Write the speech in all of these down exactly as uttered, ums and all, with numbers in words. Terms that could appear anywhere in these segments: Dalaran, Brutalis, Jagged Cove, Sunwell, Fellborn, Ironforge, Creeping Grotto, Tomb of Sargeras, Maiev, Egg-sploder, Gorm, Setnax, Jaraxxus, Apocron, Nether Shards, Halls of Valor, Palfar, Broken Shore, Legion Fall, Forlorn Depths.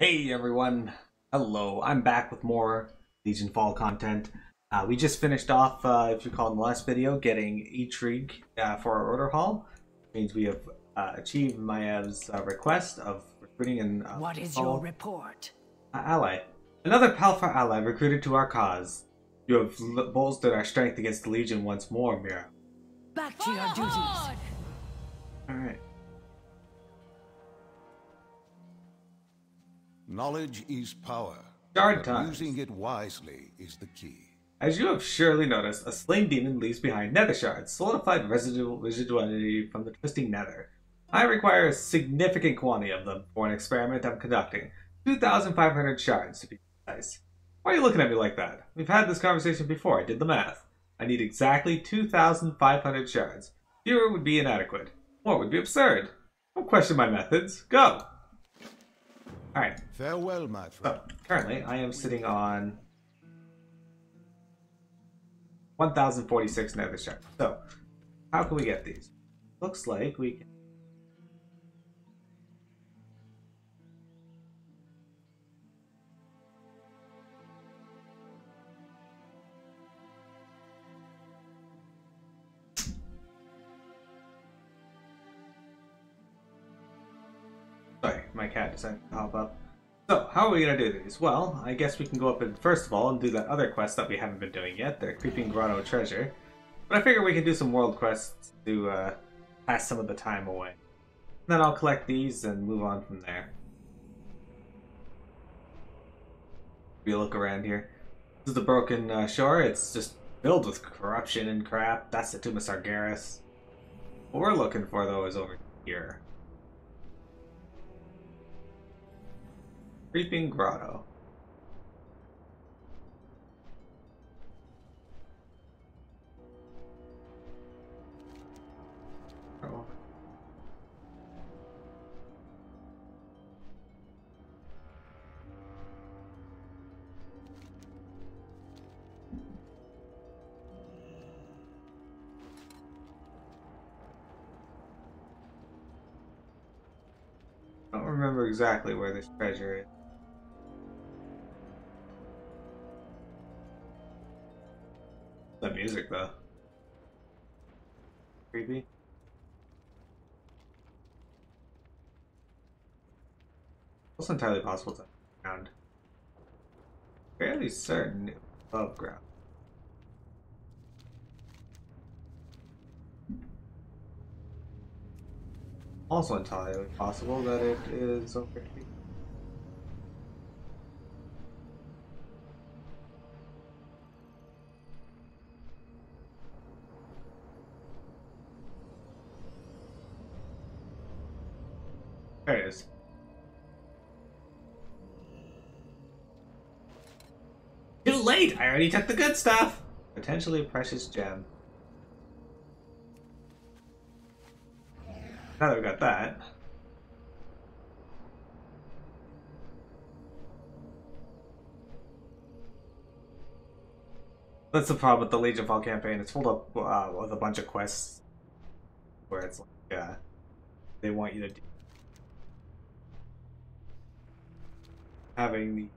Hey everyone, hello, I'm back with more Legion Fall content. Uh, we just finished off, uh, if you recall in the last video, getting each rig uh, for our order haul. Which means we have uh, achieved Maiev's uh, request of recruiting an uh, What is your report? Uh, ally. Another Palfar ally recruited to our cause. You have bolstered our strength against the Legion once more, Mira. Back to your duties. Alright. Knowledge is power, but using it wisely is the key. As you have surely noticed, a slain demon leaves behind Nether Shards, solidified residual residuality from the twisting nether. I require a significant quantity of them for an experiment I'm conducting. two thousand five hundred shards, to be precise. Why are you looking at me like that? We've had this conversation before, I did the math. I need exactly two thousand five hundred shards. Fewer would be inadequate. More would be absurd. Don't question my methods. Go! Alright. Farewell, my friend. So, currently, I am sitting on one thousand forty-six nether shards. So, how can we get these? Looks like we can. Sorry, my cat decided to hop up. So, how are we going to do these? Well, I guess we can go up and first of all and do that other quest that we haven't been doing yet, the Creeping Grotto treasure. But I figure we can do some world quests to uh, pass some of the time away. And then I'll collect these and move on from there. We look around here. This is the Broken uh, Shore. It's just filled with corruption and crap. That's the Tomb of Sargeras. What we're looking for, though, is over here. Creeping Grotto. Oh. I don't remember exactly where this treasure is. The music, though. Creepy. It's entirely possible to ground. Fairly certain it was above ground. Also entirely possible that it is over here. There it is. Too late! I already took the good stuff! Potentially precious gem. Now that we got that. That's the problem with the Legion Fall campaign. It's filled up uh, with a bunch of quests where it's like, yeah, they want you to do. Having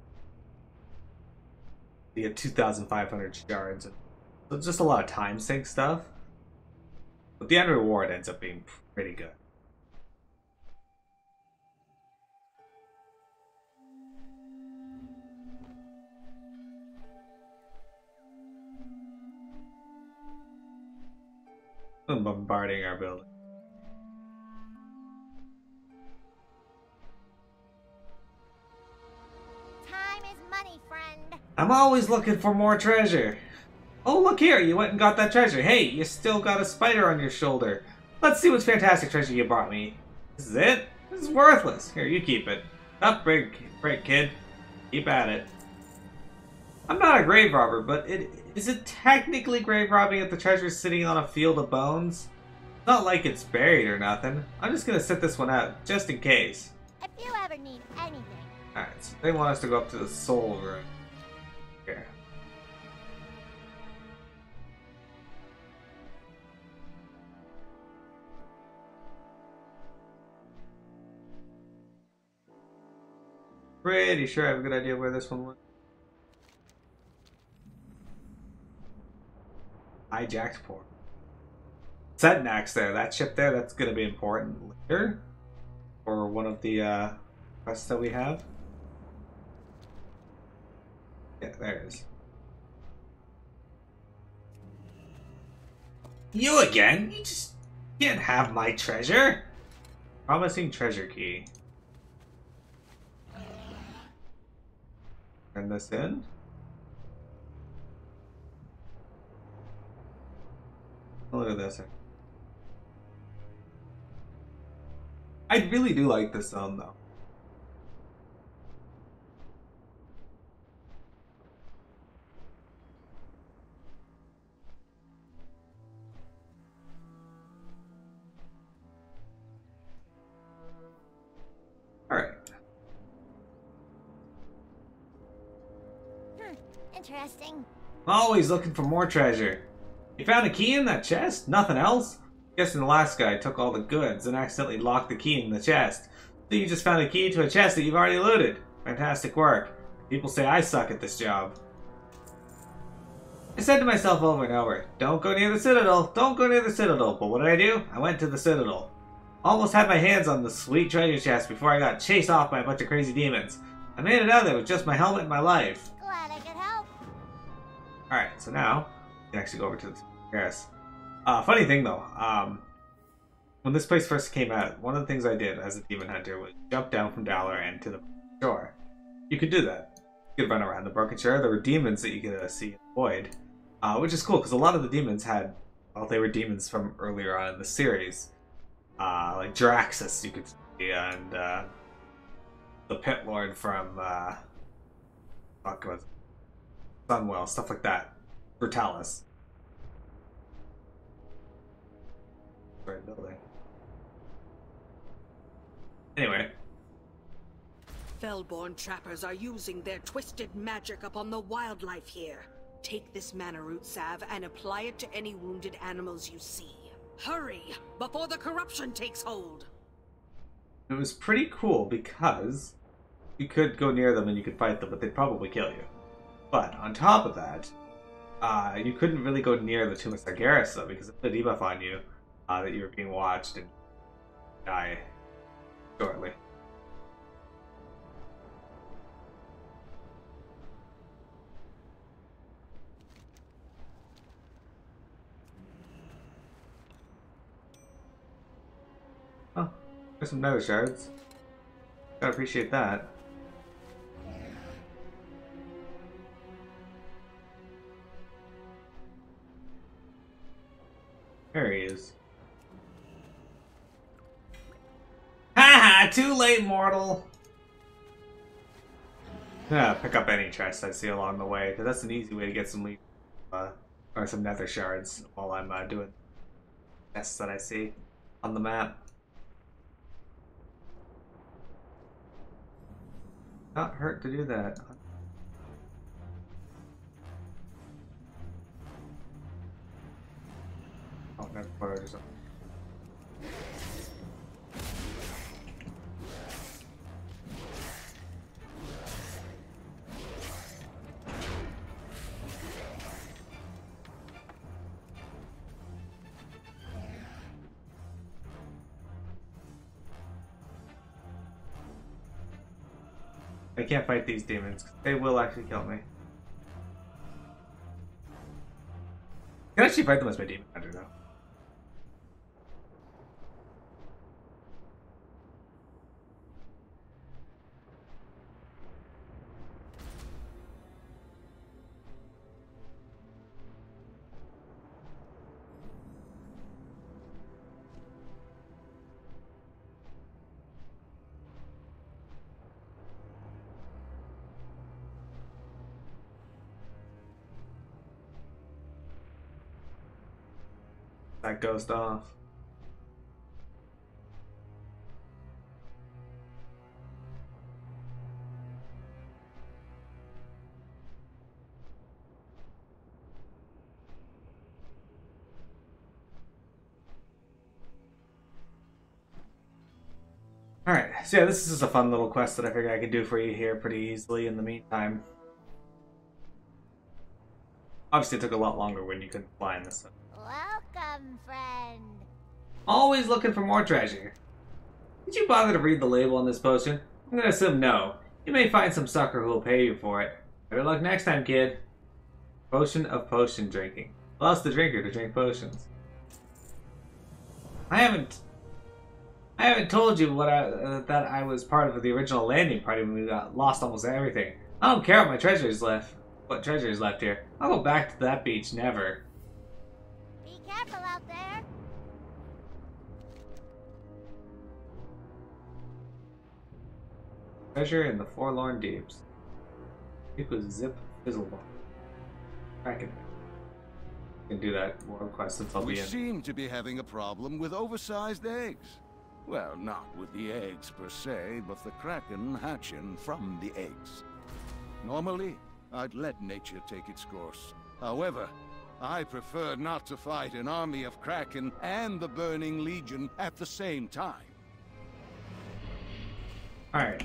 the the two thousand five hundred shards, so just a lot of time sink stuff, but the end reward ends up being pretty good. I'm bombarding our building. I'm always looking for more treasure. Oh, look here, you went and got that treasure. Hey, you still got a spider on your shoulder. Let's see what fantastic treasure you brought me. This is it? This is worthless. Here, you keep it. Up, break, break, kid. Keep at it. I'm not a grave robber, but it is it technically grave robbing if the treasure's sitting on a field of bones? It's not like it's buried or nothing. I'm just gonna set this one out, just in case. If you ever need anything. Alright, so they want us to go up to the soul room. Here. Pretty sure I have a good idea where this one went. Hijacked port. Setnax there, that ship there, that's gonna be important later. For one of the uh, quests that we have. Yeah, there it is. You again? You just can't have my treasure. Promising treasure key. Turn this in. Look at this. I really do like this zone though. Interesting. Always looking for more treasure. You found a key in that chest? Nothing else? Guessing the last guy took all the goods and accidentally locked the key in the chest. So you just found a key to a chest that you've already looted. Fantastic work. People say I suck at this job. I said to myself over and over, don't go near the Citadel, don't go near the Citadel. But what did I do? I went to the Citadel. Almost had my hands on the sweet treasure chest before I got chased off by a bunch of crazy demons. I made it out of there with just my helmet and my life. Glad I could help. Alright, so now you can actually go over to the Sargeras. Uh, funny thing though, um, when this place first came out, one of the things I did as a demon hunter was jump down from Dalaran to the Broken Shore. You could do that. You could run around the Broken Shore. There were demons that you could uh, see in the void, uh, which is cool because a lot of the demons had, well, they were demons from earlier on in the series. Uh, like Jaraxxus, you could see, and uh, the Pit Lord from uh, fuck was Sunwell, stuff like that. Brutalis. Right building. Anyway. Fellborn trappers are using their twisted magic upon the wildlife here. Take this mana root salve and apply it to any wounded animals you see. Hurry, before the corruption takes hold. It was pretty cool because you could go near them and you could fight them, but they'd probably kill you. But on top of that, uh, you couldn't really go near the Tomb of Sargeras though, because it put a debuff on you uh, that you were being watched and die shortly. There's some Nether Shards. Gotta appreciate that. There he is. Haha! Too late, mortal! Yeah, pick up any chest I see along the way, because that's an easy way to get some leaf, uh, or some Nether Shards while I'm uh, doing chests that I see on the map. Not hurt to do that. Oh, that's what I just. I can't fight these demons, because they will actually kill me. I can actually fight them as my demon hunter, though. That ghost off. All right. So yeah, this is just a fun little quest that I figured I could do for you here pretty easily in the meantime. Obviously it took a lot longer when you couldn't fly in this stuff. Welcome, friend. Always looking for more treasure. Did you bother to read the label on this potion? I'm gonna assume no. You may find some sucker who will pay you for it. Better luck next time, kid. Potion of potion drinking. Plus the drinker to drink potions. I haven't... I haven't told you what I, uh, that I was part of the original landing party when we got lost almost everything. I don't care what my treasure is left. What treasure is left here. I'll go back to that beach, never. Be careful out there. Treasure in the Forlorn Depths. Equals zip fizzle ball. Cracking it. Can do that world quest since I'll be in. We seem to be having a problem with oversized eggs. Well, not with the eggs per se, but the kraken hatching from the eggs. Normally, I'd let nature take its course. However, I prefer not to fight an army of kraken and the burning legion at the same time. All right.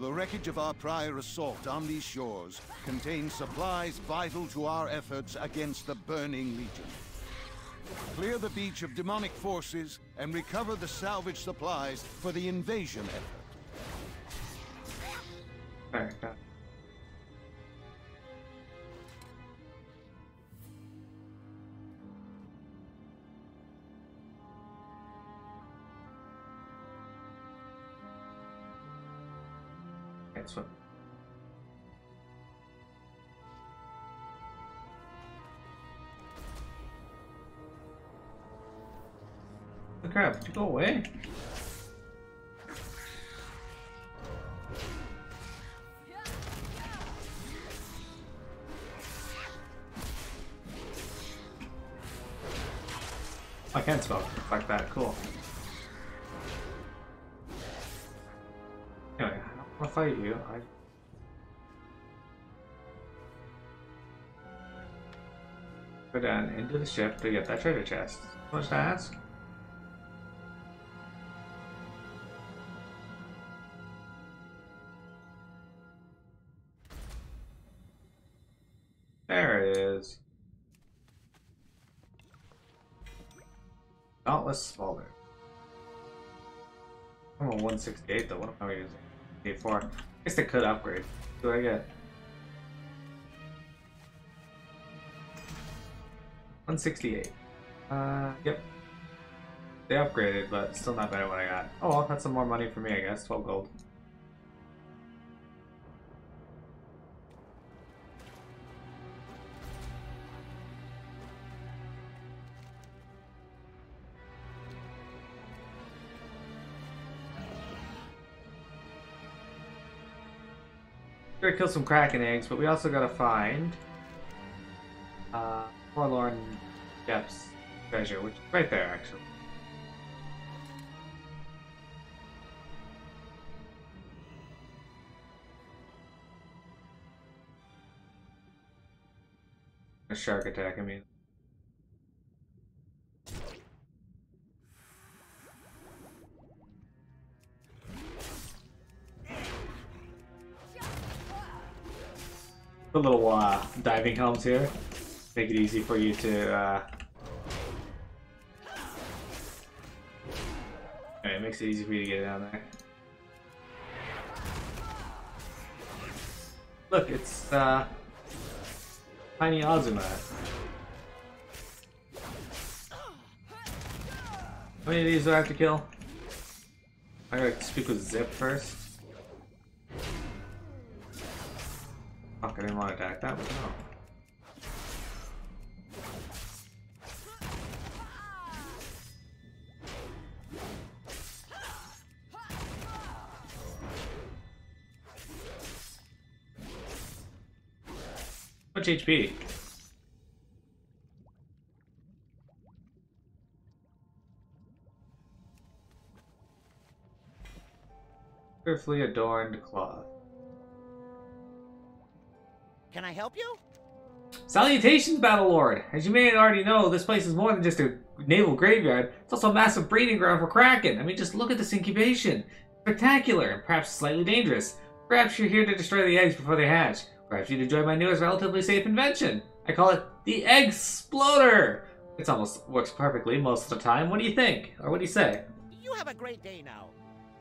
The wreckage of our prior assault on these shores contains supplies vital to our efforts against the burning legion. Clear the beach of demonic forces and recover the salvage supplies for the invasion effort. All right. Swim. Oh crap, did you go away? I can't spell like that, cool. I'll fight you. I... Go down into the ship to get that treasure chest. How much to ask? There it is. Dauntless Smolder. I'm on one sixty-eight though, what am I using? four. I guess I could upgrade. What do I get? one sixty-eight. Uh, yep. They upgraded, but still not better than what I got. Oh well, that's some more money for me, I guess. twelve gold. We're gonna kill some kraken eggs, but we also gotta find uh, Forlorn Depths treasure, which is right there actually. A shark attack, I mean. Put little uh, diving helms here. Make it easy for you to. Uh... Anyway, it makes it easy for you to get down there. Look, it's uh, Tiny Azuma. How many of these do I have to kill? I gotta speak with Zip first. Fuck, I didn't want to attack that one, no. How much H P? Carefully adorned cloth. Can I help you? Salutations, Battle Lord! As you may already know, this place is more than just a naval graveyard, it's also a massive breeding ground for Kraken. I mean, just look at this incubation. Spectacular, and perhaps slightly dangerous. Perhaps you're here to destroy the eggs before they hatch. Perhaps you'd enjoy my newest relatively safe invention. I call it the Egg-sploder. It almost works perfectly most of the time. What do you think? Or what do you say? You have a great day now.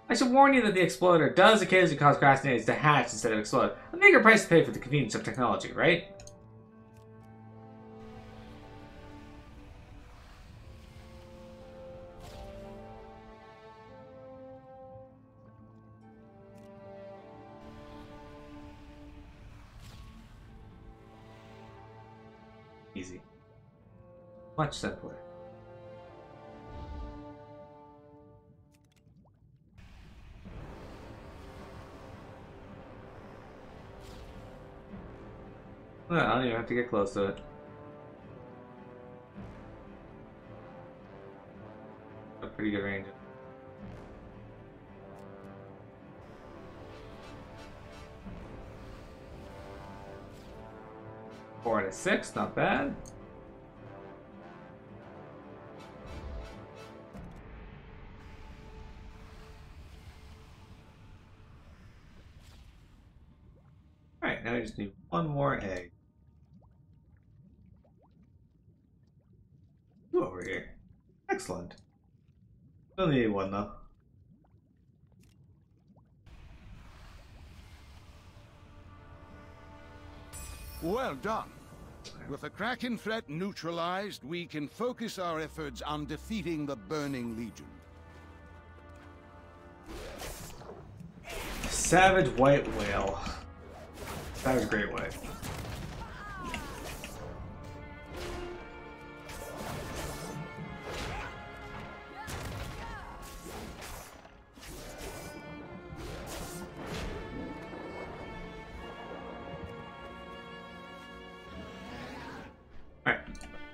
I should warn you that the Exploder does occasionally cause grassy eggs to hatch instead of explode. A meager price to pay for the convenience of technology, right? Easy. Much simpler. Well, I don't even have to get close to it. A pretty good range. Four and a six, not bad. Alright, now I just need one more egg. Two over here. Excellent. Only need one though. Well done. With the Kraken threat neutralized, we can focus our efforts on defeating the Burning Legion. Savage white whale. Savage great white.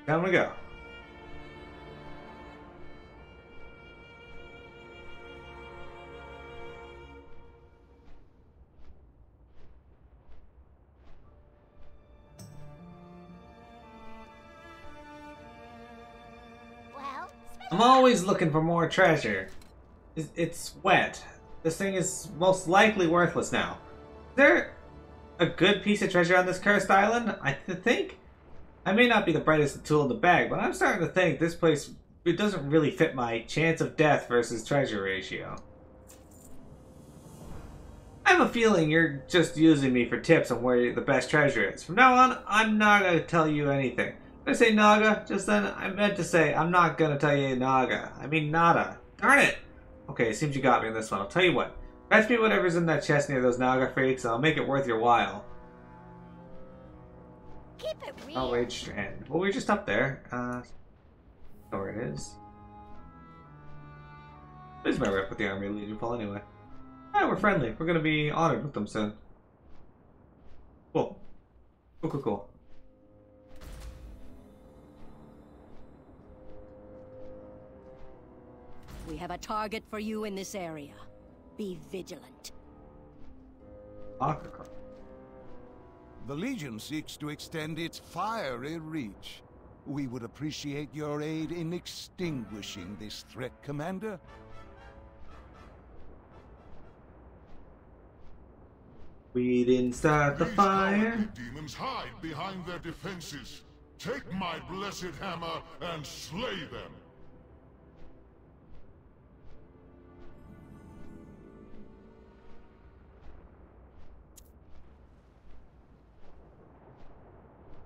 Down we go. Well, I'm always looking for more treasure. It's, it's wet. This thing is most likely worthless now. Is there a good piece of treasure on this cursed island? I th think. I may not be the brightest tool in the bag, but I'm starting to think this place, it doesn't really fit my chance of death versus treasure ratio. I have a feeling you're just using me for tips on where the best treasure is. From now on, I'm not going to tell you anything. Did I say Naga just then? I meant to say I'm not going to tell you Naga. I mean nada. Darn it! Okay, it seems you got me on this one. I'll tell you what. Fetch me whatever's in that chest near those Naga freaks, and I'll make it worth your while. Oh, wait, Strand. Well, we were just up there. Uh, where it is. Where's my rep with the Army of Legion Fall anyway? Ah, we're friendly. We're gonna be honored with them soon. Cool. Cool, cool, cool. We have a target for you in this area. Be vigilant. Apocron. The Legion seeks to extend its fiery reach. We would appreciate your aid in extinguishing this threat, Commander. We didn't start the fire. These demons hide behind their defenses. Take my blessed hammer and slay them.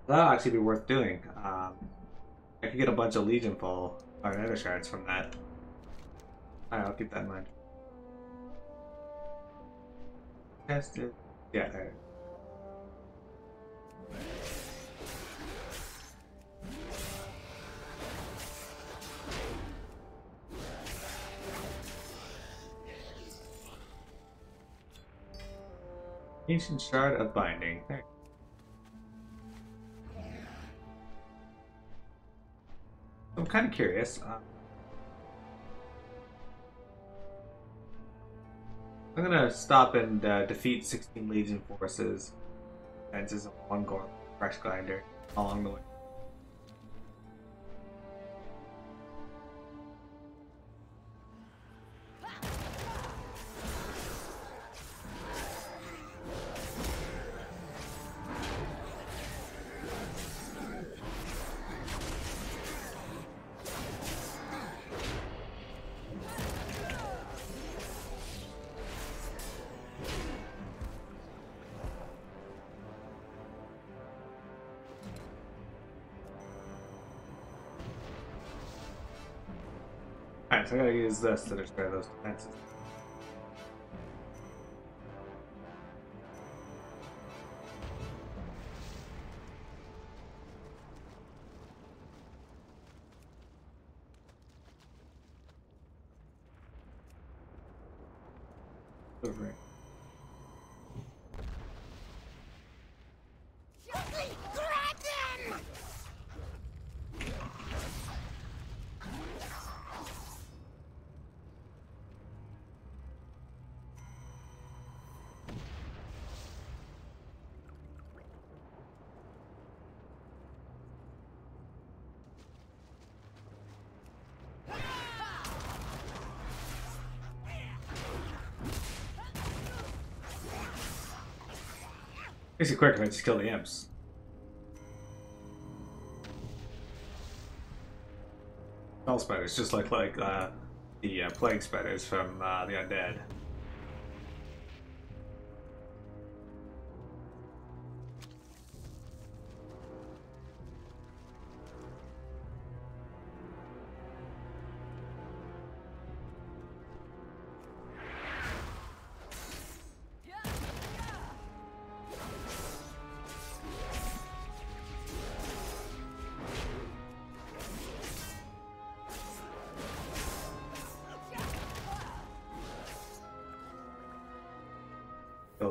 That'll actually be worth doing. Um, I could get a bunch of Legion Fall or Nether Shards from that. Alright, I'll keep that in mind. Test it. Yeah, there. Ancient Shard of Binding. There. I'm kind of curious. Uh, I'm gonna stop and uh, defeat sixteen Legion forces, fences, and one Gorm fresh grinder along the way. Setnax. I gotta use this to destroy those defenses. Makes it quicker if I just kill the imps. Hell spiders, just like like uh, the uh, plague spiders from uh, the undead.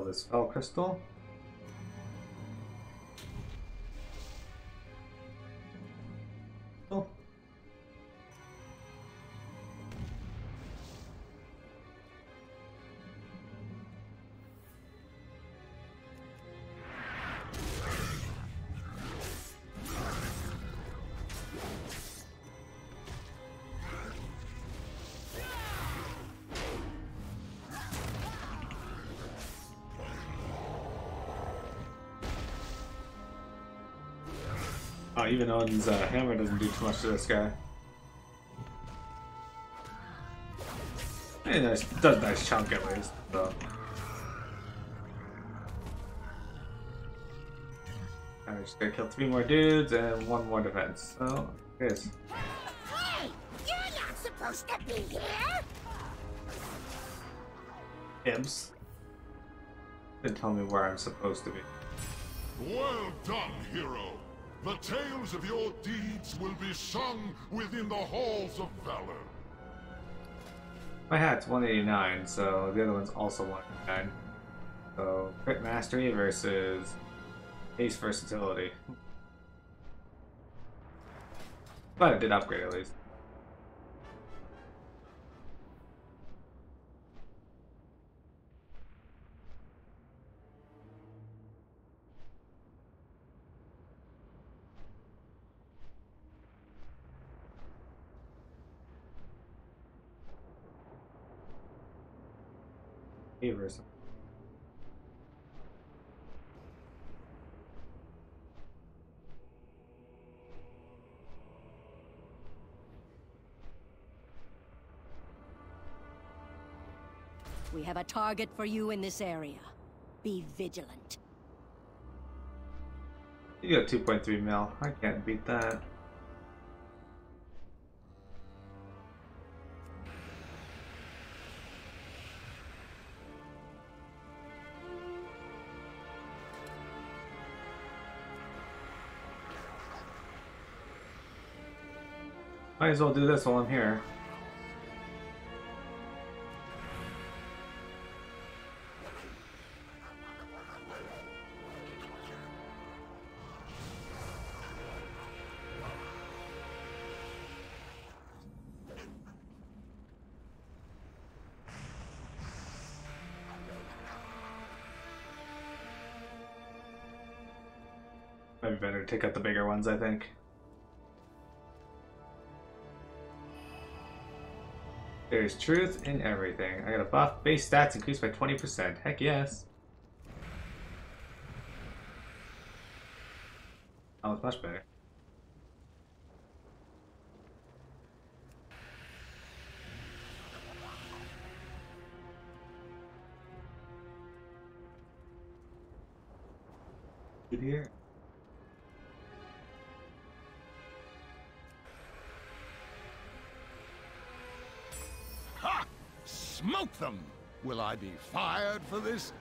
This spell crystal. Oh. Even Odin's uh, hammer doesn't do too much to this guy. It does a nice chunk at least, though. I just gotta kill three more dudes and one more defense. Oh, yes. Hey! You're not supposed to be here! Ibs. Didn't tell me where I'm supposed to be. Well done, hero! The tales of your deeds will be sung within the Halls of Valor. My hat's one eighty-nine, so the other one's also one eighty-nine. So, crit mastery versus ace versatility. But it did upgrade at least. Versus. We have a target for you in this area. Be vigilant. You got two point three mil. I can't beat that. Might as well do this while I'm here. Might be better to take out the bigger ones, I think. There's truth in everything. I got a buff. Base stats increased by twenty percent. Heck yes. That was much better. Good here. collect them. Will I be fired for this?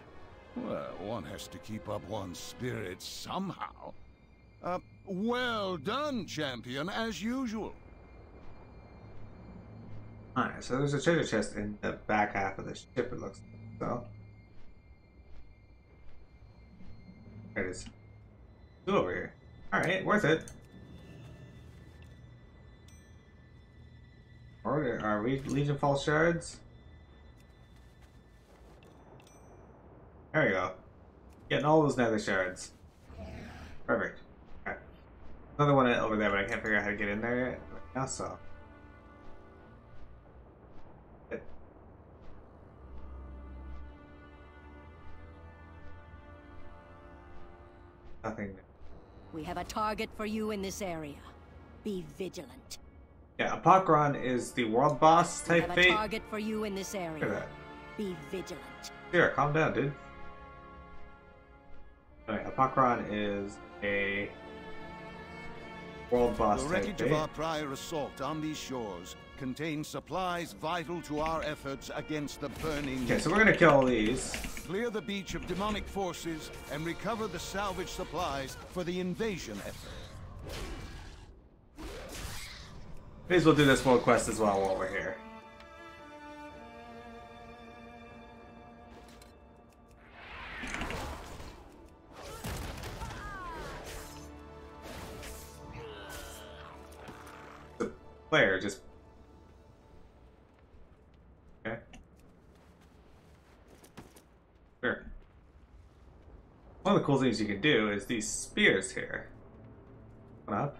Well, one has to keep up one's spirits somehow. Uh, well done, champion, as usual. Alright, so there's a treasure chest in the back half of the ship, it looks like, so. There it is. It's over here. Alright, worth it. Or are we Legion Fall shards? There we go. Getting all those Nether Shards. Perfect. Alright. Another one over there, but I can't figure out how to get in there yet. Right now, so. Good. Nothing. We have a target for you in this area. Be vigilant. Yeah, Apocron is the world boss type fate. We have a target for you in this area. Look at that. Be vigilant. Here, calm down, dude. Alright, Apocron is a world boss. The wreckage of our prior assault on these shores contains supplies vital to our efforts against the burning. Okay, so we're gonna kill all these. Clear the beach of demonic forces and recover the salvage supplies for the invasion effort. May as well do this world quest as well while we're here. Player just okay. Sure. One of the cool things you can do is these spears here. Come up.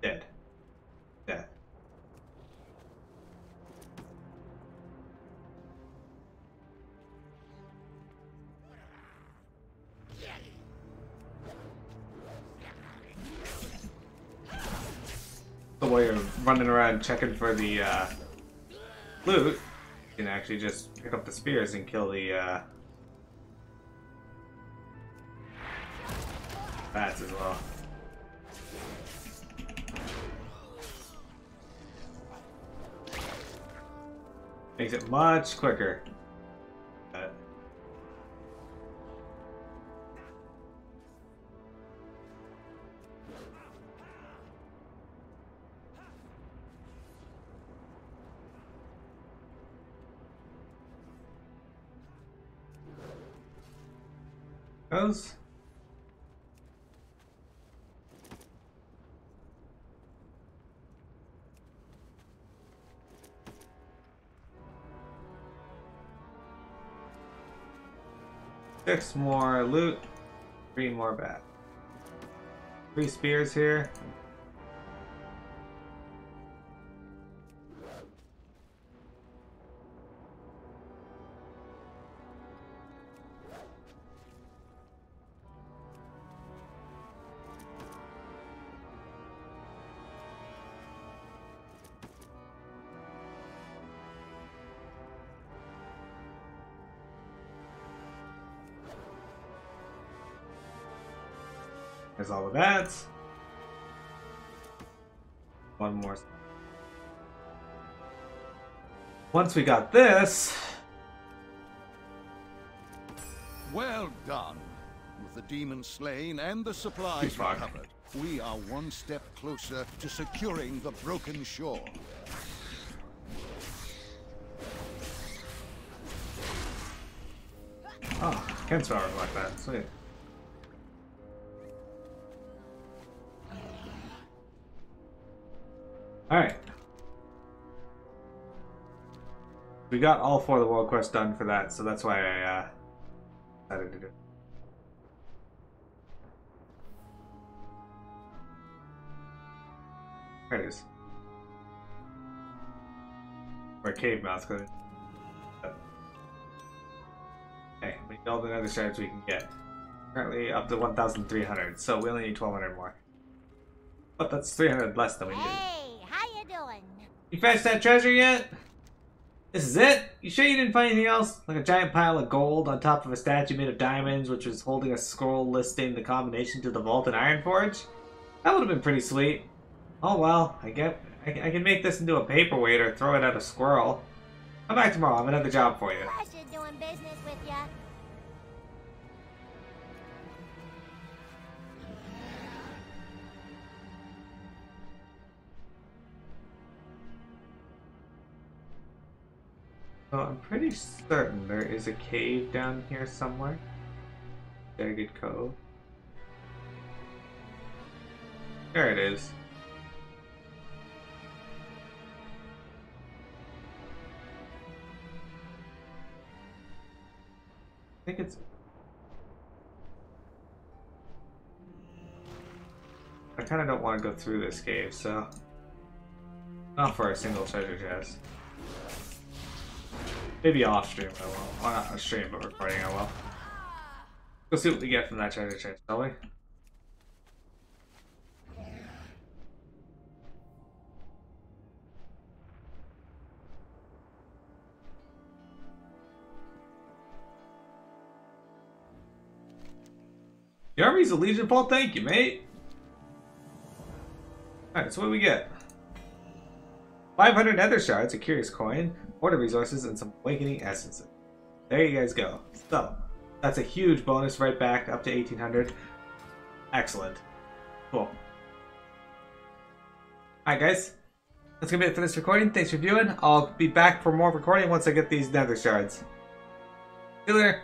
Dead. Death. While you're running around checking for the uh, loot, you can actually just pick up the spears and kill the uh, bats as well. Makes it much quicker. Those? Six more loot, three more bats. Three spears here. There's all of that. One more. Once we got this. Well done. With the demon slain and the supplies recovered, we are one step closer to securing the Broken Shore. Oh, can't throw it like that. Sweet. Alright. We got all four of the world quests done for that, so that's why I uh, decided to do it. There it is. Or cave mouse, because hey, we need all the Nether Shards we can get. Currently up to one thousand three hundred, so we only need twelve hundred more. But that's three hundred less than we did. You fetched that treasure yet? This is it? You sure you didn't find anything else? Like a giant pile of gold on top of a statue made of diamonds which was holding a scroll listing the combination to the vault in Ironforge? That would have been pretty sweet. Oh well, I get I, I can make this into a paperweight or throw it at a squirrel. Come back tomorrow, I have another job for you. Pleasure doing business with ya. So I'm pretty certain there is a cave down here somewhere. Jagged Cove. There it is. I think it's... I kind of don't want to go through this cave, so... Not for a single treasure chest. Maybe off stream I will. Well, not off stream, but recording I will. Let's see what we get from that treasure chest, shall we? The army's a Legion Fall, thank you, mate! Alright, so what do we get? five hundred Nether Shards, a curious coin, water resources, and some awakening essences. There you guys go. So, that's a huge bonus right back, up to eighteen hundred. Excellent. Cool. Alright guys, that's gonna be it for this recording. Thanks for viewing. I'll be back for more recording once I get these Nether Shards. See you later!